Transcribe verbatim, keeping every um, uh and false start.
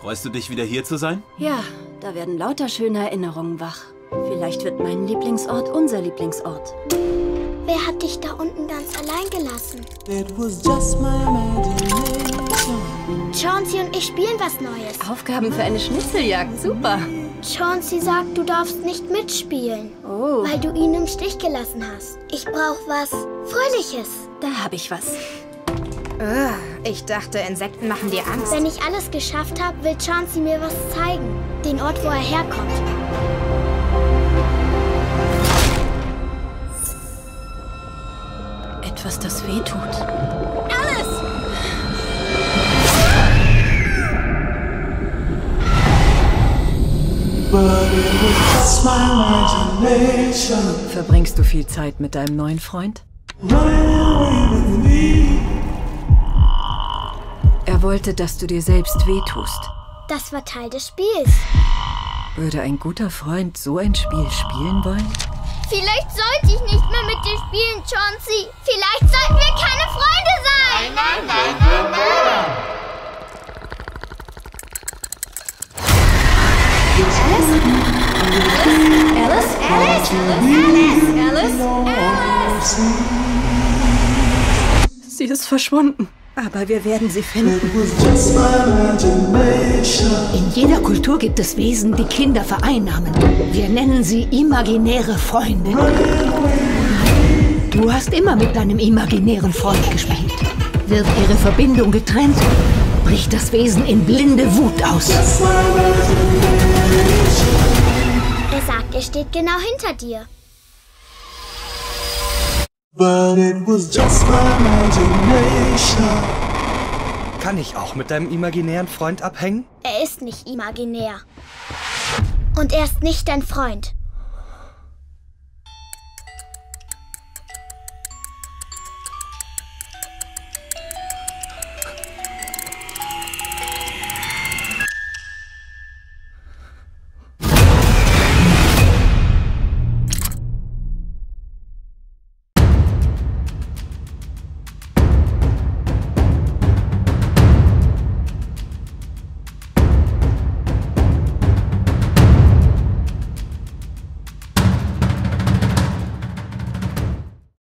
Freust du dich, wieder hier zu sein? Ja, da werden lauter schöne Erinnerungen wach. Vielleicht wird mein Lieblingsort unser Lieblingsort. Wer hat dich da unten ganz allein gelassen? It was just my imagination. Chauncey und ich spielen was Neues. Aufgaben für eine Schnitzeljagd, super. Chauncey sagt, du darfst nicht mitspielen, oh. weil du ihn im Stich gelassen hast. Ich brauche was Fröhliches. Da habe ich was. Ugh, ich dachte, Insekten machen dir Angst. Wenn ich alles geschafft habe, will Chauncey mir was zeigen. Den Ort, wo er herkommt. Etwas, das weh tut. Alice! Verbringst du viel Zeit mit deinem neuen Freund? Er wollte, dass du dir selbst wehtust. Das war Teil des Spiels. Würde ein guter Freund so ein Spiel spielen wollen? Vielleicht sollte ich nicht mehr mit dir spielen, Chauncey. Vielleicht sollten wir keine Freunde sein. Nein, nein, nein, nein, nein. Alice? Alice? Alice? Alice? Alice? Alice? Alice? Sie ist verschwunden. Aber wir werden sie finden. In jeder Kultur gibt es Wesen, die Kinder vereinnahmen. Wir nennen sie imaginäre Freunde. Du hast immer mit deinem imaginären Freund gespielt. Wird ihre Verbindung getrennt, bricht das Wesen in blinde Wut aus. Er sagt, er steht genau hinter dir. But it was just my imagination. Kann ich auch mit deinem imaginären Freund abhängen? Er ist nicht imaginär. Und er ist nicht dein Freund.